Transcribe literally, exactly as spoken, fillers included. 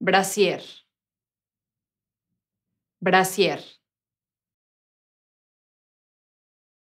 Brasier. Brasier.